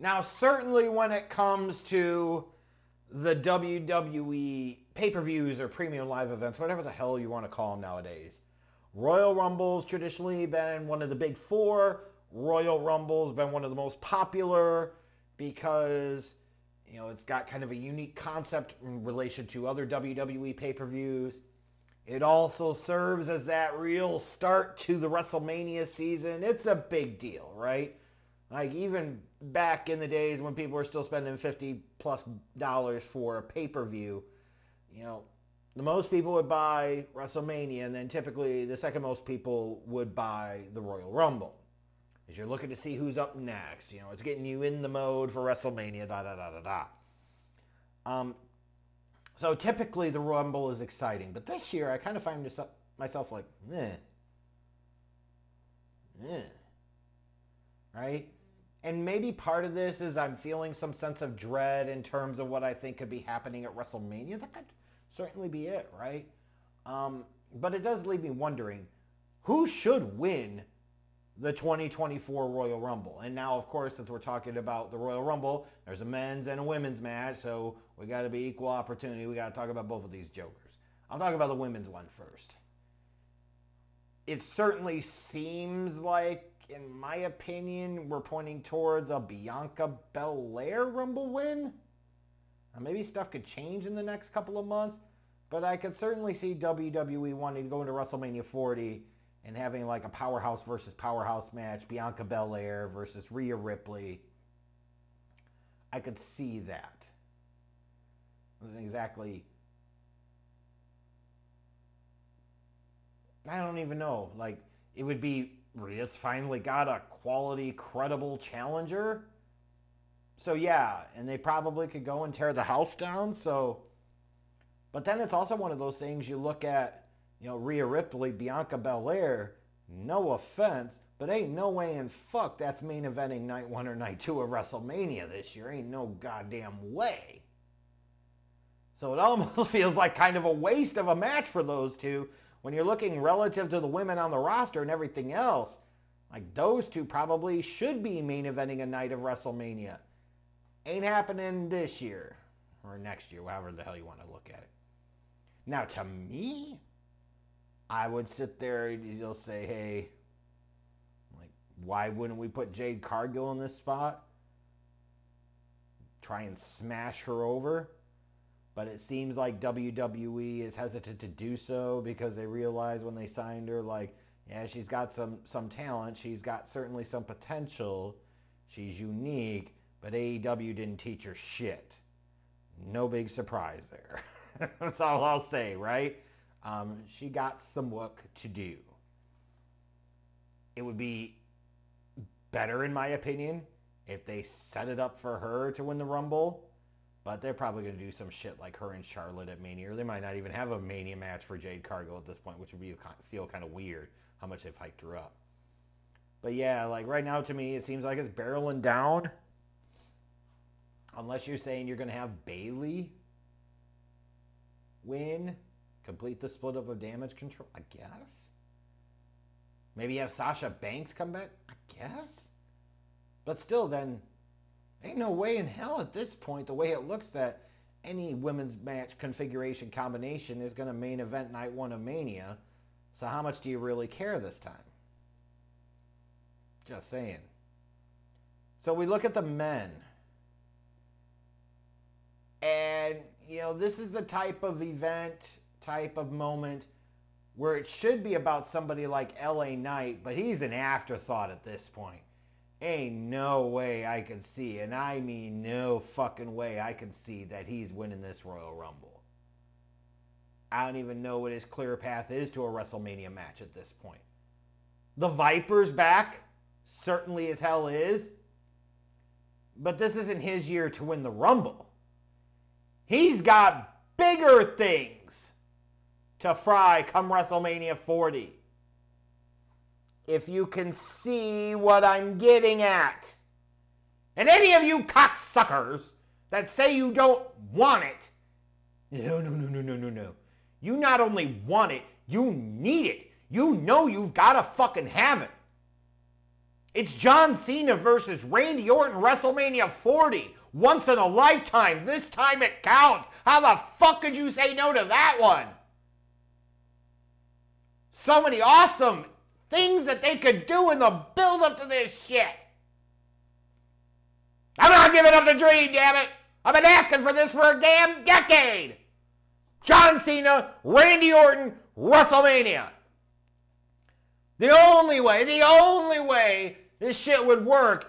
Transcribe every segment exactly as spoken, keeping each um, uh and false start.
Now, certainly when it comes to the W W E pay-per-views or premium live events, whatever the hell you want to call them nowadays, Royal Rumble's traditionally been one of the big four. Royal Rumble's been one of the most popular because, you know, it's got kind of a unique concept in relation to other W W E pay-per-views. It also serves as that real start to the WrestleMania season. It's a big deal, right? Like, even back in the days when people were still spending fifty plus dollars for a pay-per-view, you know, the most people would buy WrestleMania, and then typically the second most people would buy the Royal Rumble. As you're looking to see who's up next, you know, it's getting you in the mode for WrestleMania, da da da da da. Um, so typically the Rumble is exciting, but this year I kind of find myself like, eh, eh, right? And maybe part of this is I'm feeling some sense of dread in terms of what I think could be happening at WrestleMania. That could certainly be it, right? Um, but it does leave me wondering, who should win the twenty twenty-four Royal Rumble? And now, of course, since we're talking about the Royal Rumble, there's a men's and a women's match, so we got to be equal opportunity. We got to talk about both of these jokers. I'll talk about the women's one first. It certainly seems like, in my opinion, we're pointing towards a Bianca Belair Rumble win. Now, maybe stuff could change in the next couple of months, but I could certainly see W W E wanting to go into WrestleMania forty and having like a powerhouse versus powerhouse match, Bianca Belair versus Rhea Ripley. I could see that. It wasn't exactly... I don't even know. Like, it would be... Rhea's finally got a quality, credible challenger. So yeah, and they probably could go and tear the house down. So, but then it's also one of those things you look at, you know, Rhea Ripley, Bianca Belair, no offense, but ain't no way in fuck that's main eventing night one or night two of WrestleMania this year. Ain't no goddamn way. So it almost feels like kind of a waste of a match for those two. When you're looking relative to the women on the roster and everything else, like those two probably should be main eventing a night of WrestleMania. Ain't happening this year or next year, however the hell you want to look at it. Now, to me, I would sit there and you'll say, hey, like, why wouldn't we put Jade Cargill in this spot? Try and smash her over. But it seems like W W E is hesitant to do so because they realize when they signed her, like, yeah, she's got some, some talent. She's got certainly some potential. She's unique. But A E W didn't teach her shit. No big surprise there. That's all I'll say, right? Um, she got some work to do. It would be better, in my opinion, if they set it up for her to win the Rumble. But they're probably going to do some shit like her and Charlotte at Mania. Or they might not even have a Mania match for Jade Cargill at this point, which would be, feel kind of weird how much they've hyped her up. But yeah, like right now to me, it seems like it's barreling down. Unless you're saying you're going to have Bayley win, complete the split up of Damage Control, I guess. Maybe have Sasha Banks come back, I guess. But still then... ain't no way in hell at this point, the way it looks, that any women's match configuration combination is going to main event night one of Mania. So how much do you really care this time? Just saying. So we look at the men. And, you know, this is the type of event, type of moment where it should be about somebody like L A Knight, but he's an afterthought at this point. Ain't no way I can see, and I mean no fucking way I can see that he's winning this Royal Rumble. I don't even know what his clear path is to a WrestleMania match at this point. The Viper's back, certainly as hell is, but this isn't his year to win the Rumble. He's got bigger things to fry come WrestleMania forty. If you can see what I'm getting at. And any of you cocksuckers that say you don't want it, no, no, no, no, no, no, no. You not only want it, you need it. You know you've got to fucking have it. It's John Cena versus Randy Orton, WrestleMania forty. Once in a lifetime. This time it counts. How the fuck could you say no to that one? So many awesome things that they could do in the build-up to this shit. I'm not giving up the dream, damn it. I've been asking for this for a damn decade. John Cena, Randy Orton, WrestleMania. The only way, the only way this shit would work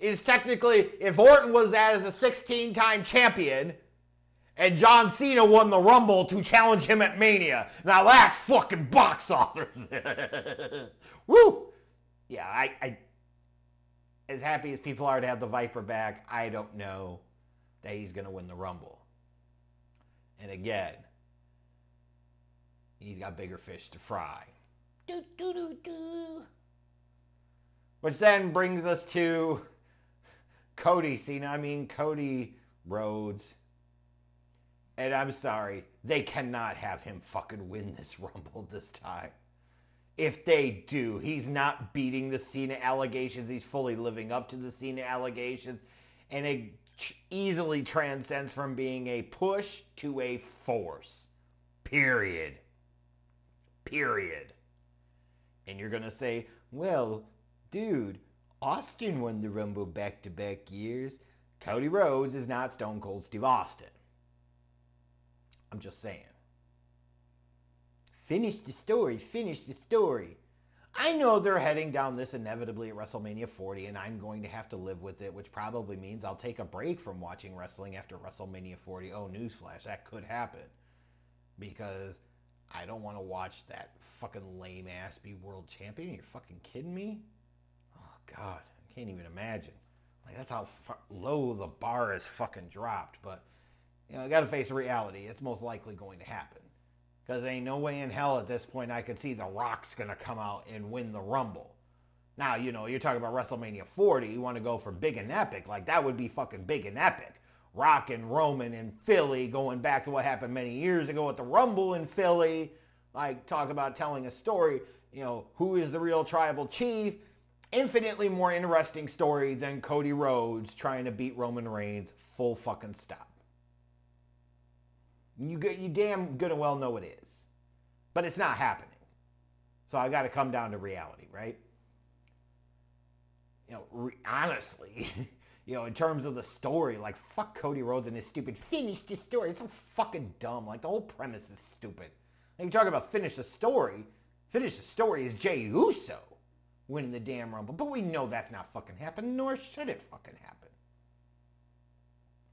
is technically if Orton was out as a sixteen-time champion and John Cena won the Rumble to challenge him at Mania. Now that's fucking box office. Woo! Yeah, I, I... As happy as people are to have the Viper back, I don't know that he's going to win the Rumble. And again, he's got bigger fish to fry. Do, do, do, do. Which then brings us to Cody Cena. I mean, Cody Rhodes. And I'm sorry, they cannot have him fucking win this Rumble this time. If they do, he's not beating the Cena allegations. He's fully living up to the Cena allegations. And it easily transcends from being a push to a force. Period. Period. And you're going to say, well, dude, Austin won the Rumble back-to-back years. Cody Rhodes is not Stone Cold Steve Austin. I'm just saying. Finish the story. Finish the story. I know they're heading down this inevitably at WrestleMania forty, and I'm going to have to live with it, which probably means I'll take a break from watching wrestling after WrestleMania forty. Oh, newsflash, that could happen. Because I don't want to watch that fucking lame-ass be world champion. You're fucking kidding me? Oh, God. I can't even imagine. Like, that's how low the bar is fucking dropped. But, you know, I got to face reality. It's most likely going to happen. Because there ain't no way in hell at this point I could see The Rock's going to come out and win the Rumble. Now, you know, you're talking about WrestleMania forty. You want to go for big and epic. Like, that would be fucking big and epic. Rock and Roman in Philly, going back to what happened many years ago at the Rumble in Philly. Like, talk about telling a story. You know, who is the real tribal chief? Infinitely more interesting story than Cody Rhodes trying to beat Roman Reigns. Full fucking stop. You, you damn good and well know it is. But it's not happening. So I got to come down to reality, right? You know, re honestly, you know, in terms of the story, like, fuck Cody Rhodes and his stupid finish the story. It's so fucking dumb. Like, the whole premise is stupid. Like, you talk about finish the story. Finish the story is Jey Uso winning the damn Rumble. But we know that's not fucking happening, nor should it fucking happen.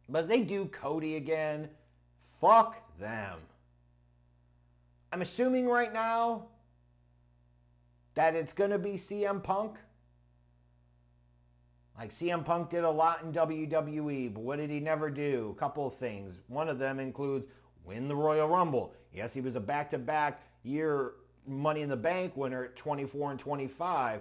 But they do Cody again. Fuck them. I'm assuming right now that it's going to be C M Punk. Like, C M Punk did a lot in W W E, but what did he never do? A couple of things. One of them includes win the Royal Rumble. Yes, he was a back-to-back year Money in the Bank winner at twenty-four and twenty-five,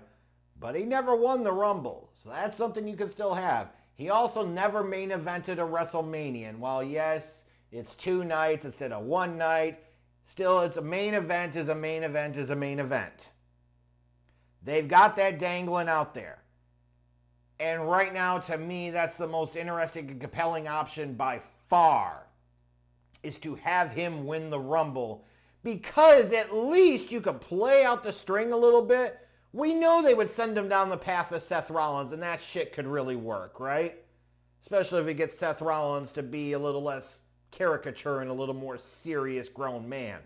but he never won the Rumble. So that's something you can still have. He also never main evented a WrestleMania. And while, yes, it's two nights instead of one night. Still, it's a main event is a main event is a main event. They've got that dangling out there. And right now, to me, that's the most interesting and compelling option by far, is to have him win the Rumble. Because at least you could play out the string a little bit. We know they would send him down the path of Seth Rollins, and that shit could really work, right? Especially if it gets Seth Rollins to be a little less caricature and a little more serious grown man.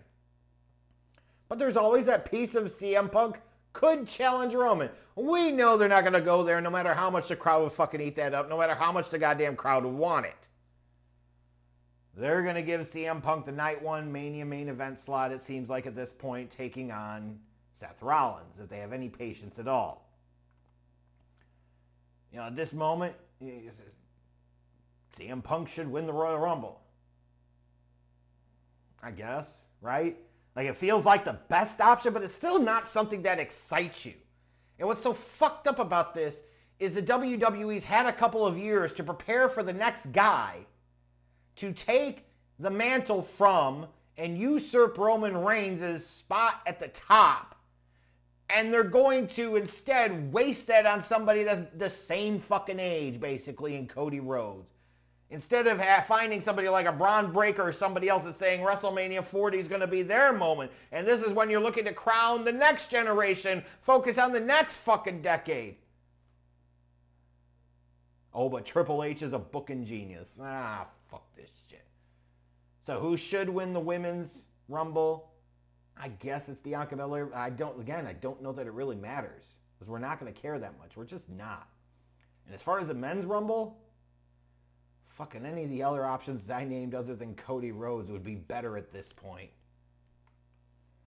But there's always that piece of C M Punk could challenge Roman. We know they're not going to go there, no matter how much the crowd would fucking eat that up, no matter how much the goddamn crowd would want it. They're going to give C M Punk the night one Mania main event slot, it seems like at this point, taking on Seth Rollins, if they have any patience at all. You know, at this moment, C M Punk should win the Royal Rumble. I guess, right? Like, it feels like the best option, but it's still not something that excites you. And what's so fucked up about this is the W W E's had a couple of years to prepare for the next guy to take the mantle from and usurp Roman Reigns' spot at the top. and they're going to instead waste that on somebody that's the same fucking age, basically, in Cody Rhodes. Instead of finding somebody like a Braun Breaker or somebody else that's saying WrestleMania forty is going to be their moment, and this is when you're looking to crown the next generation, focus on the next fucking decade. Oh, but Triple H is a booking genius. Ah, fuck this shit. So who should win the Women's Rumble? I guess it's Bianca Belair. I don't, again, I don't know that it really matters, because we're not going to care that much. We're just not. And as far as the Men's Rumble, fucking any of the other options that I named other than Cody Rhodes would be better at this point.